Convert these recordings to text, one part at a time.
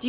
Do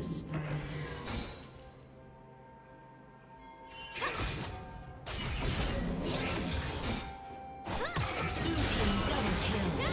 Spree.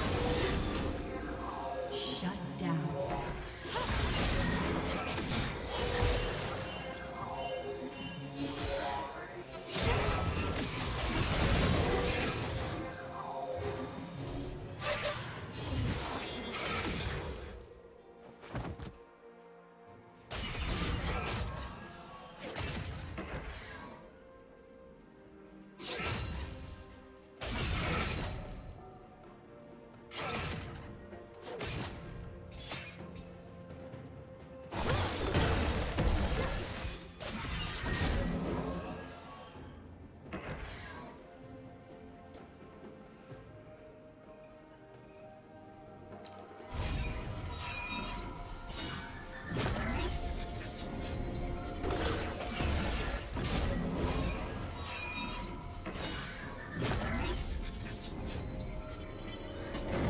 Shut down.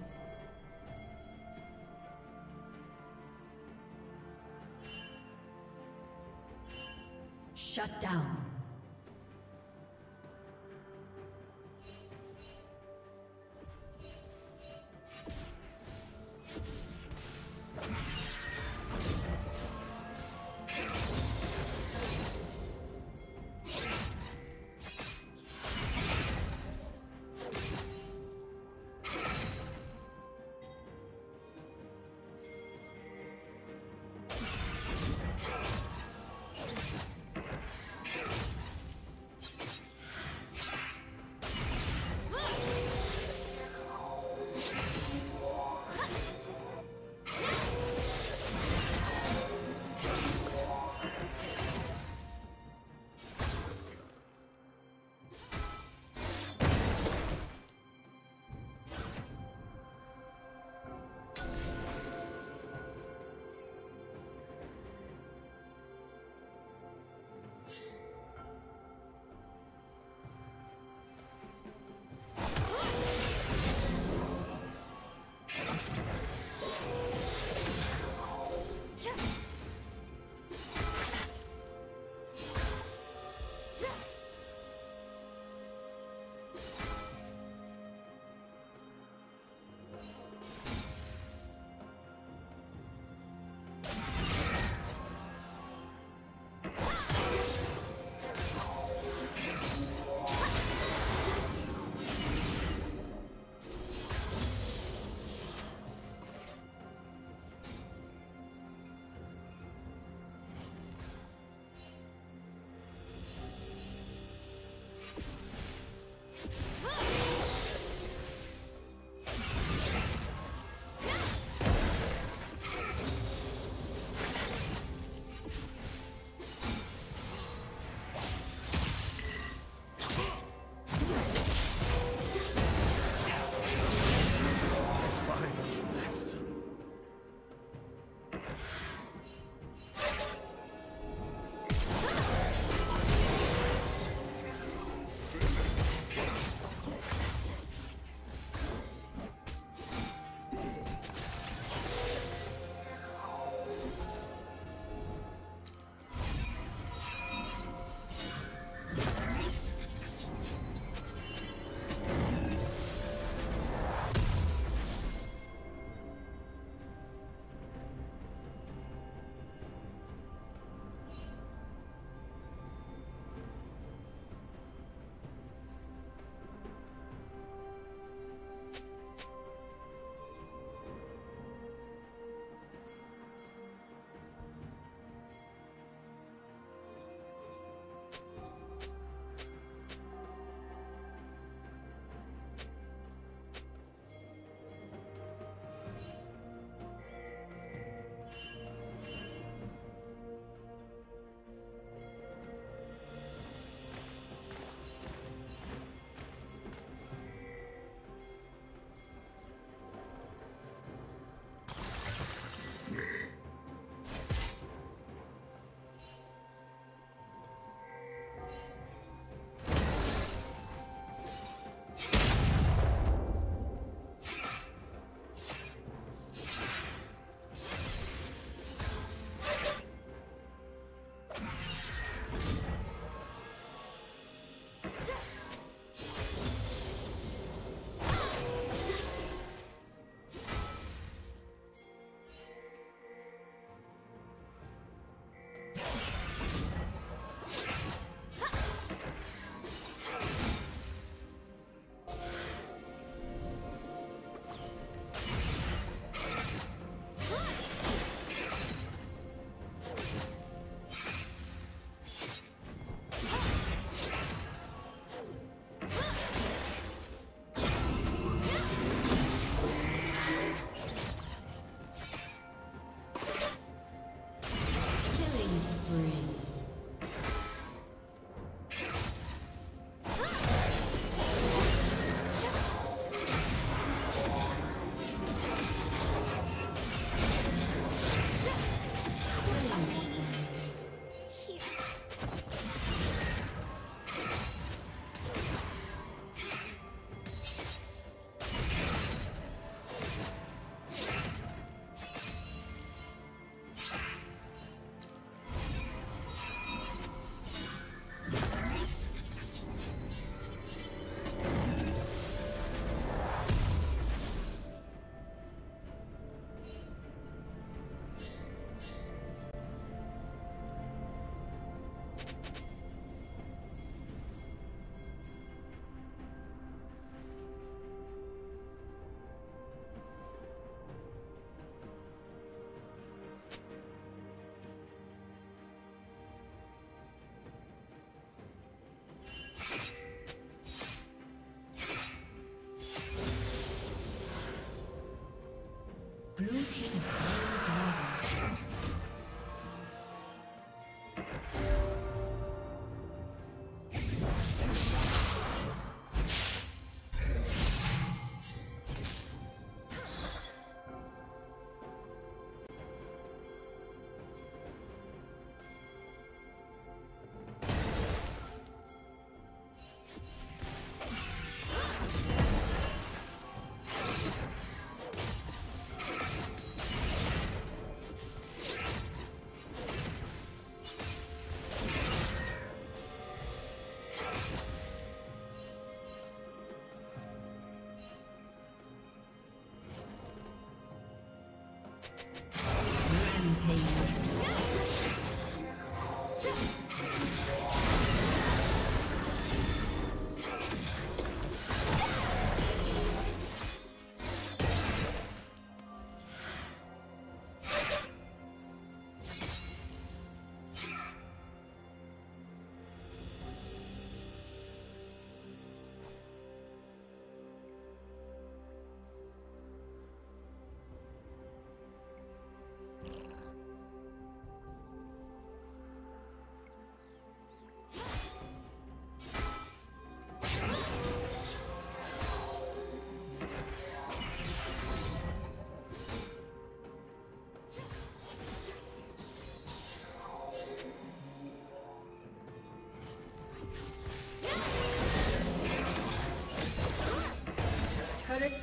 Shut down.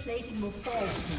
plating will fall soon.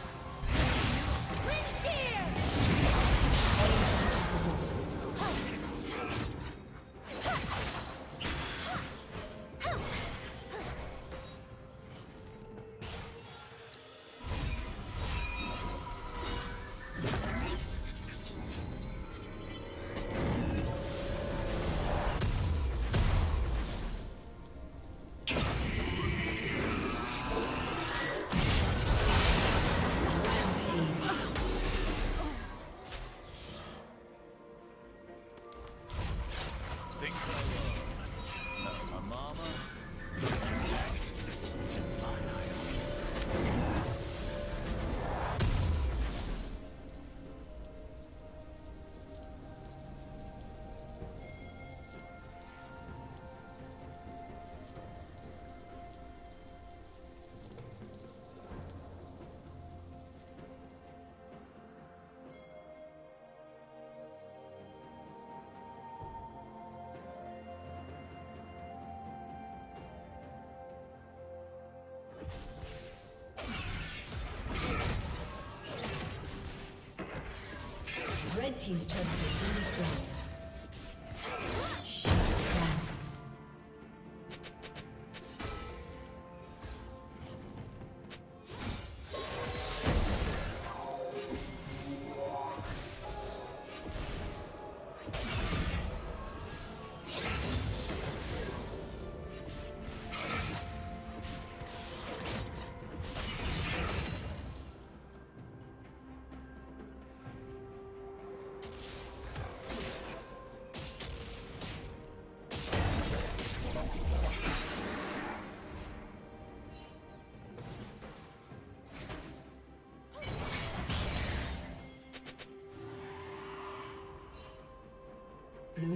Red team's turret has been destroyed. Blue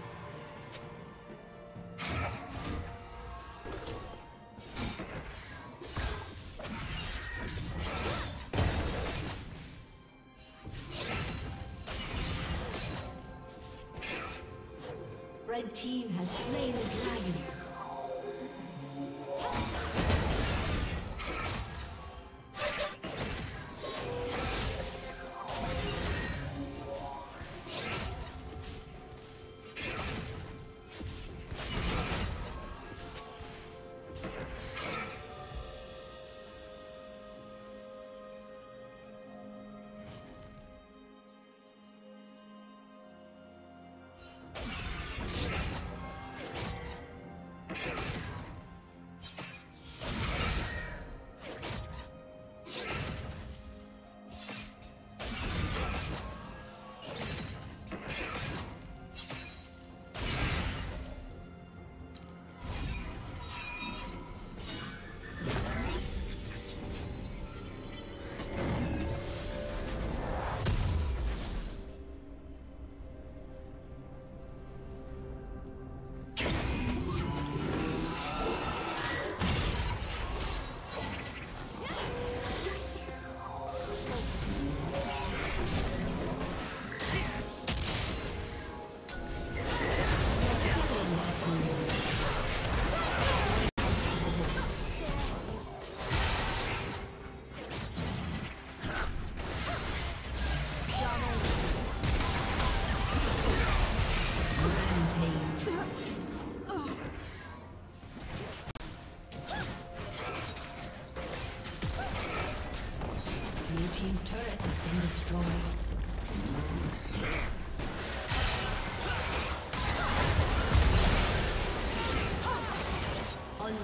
Red team has slain the dragon. team's turret has been destroyed.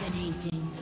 Dominating.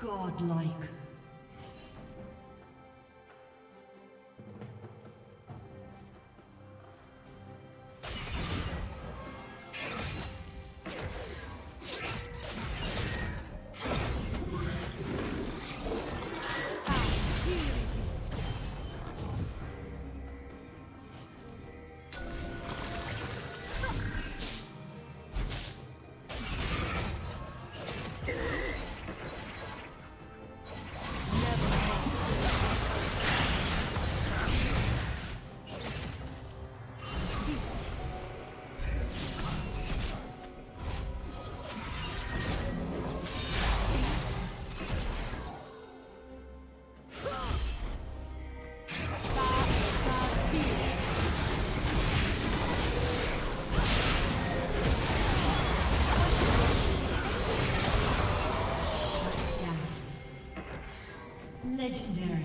Godlike. Legendary.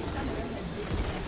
summoner has disconnected.